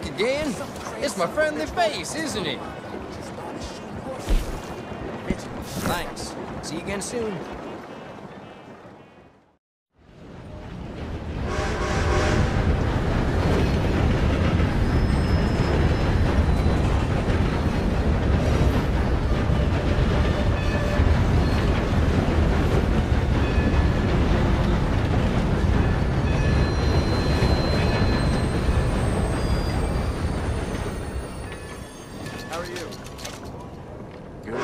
back again. It's my friendly face, isn't it? Thanks. See you again soon. How are you? Good.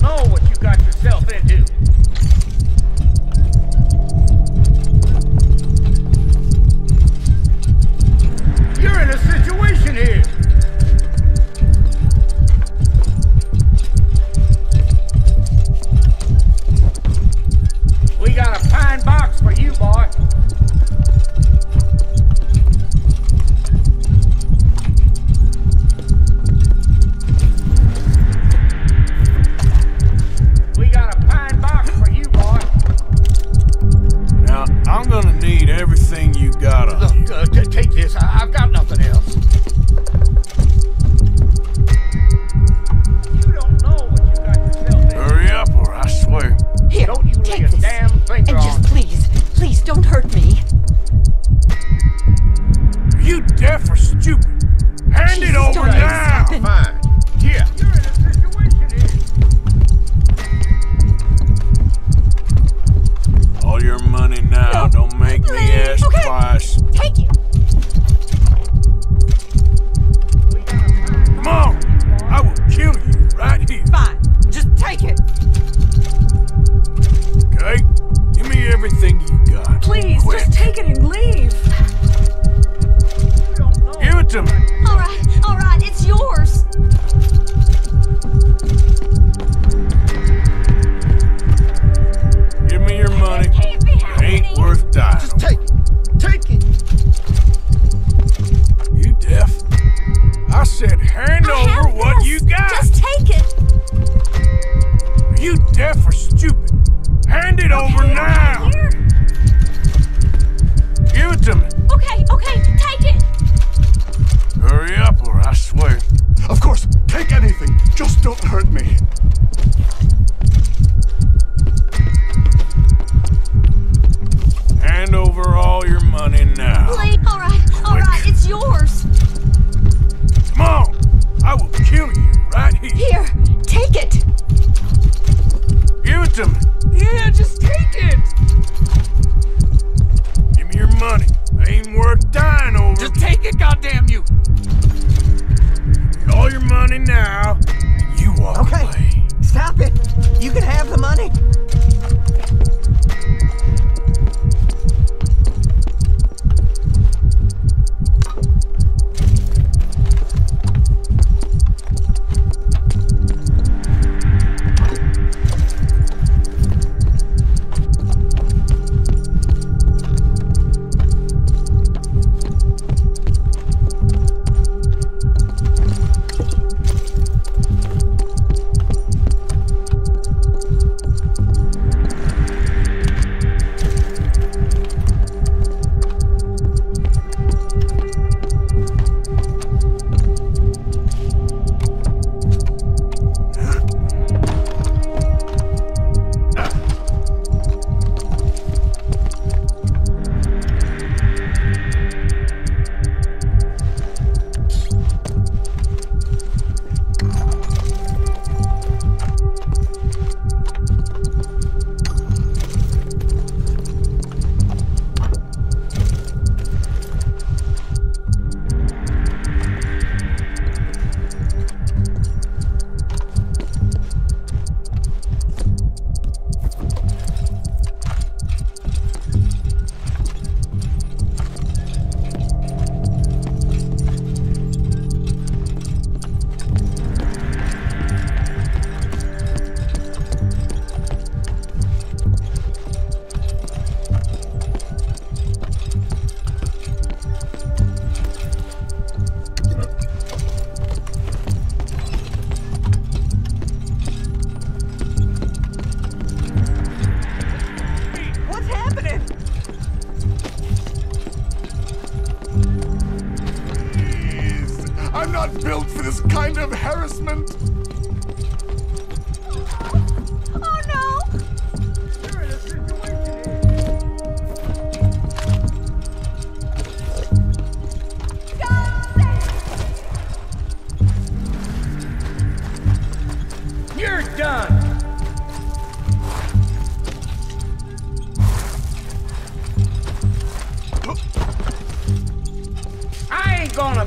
Know what you got yourself into. You're in a situation here. We got a pine box for you, boy.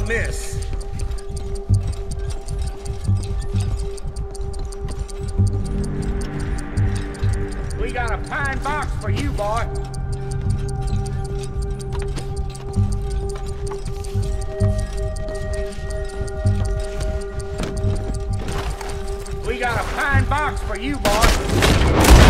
Miss. a pine box for you, boy. We got a pine box for you, boy.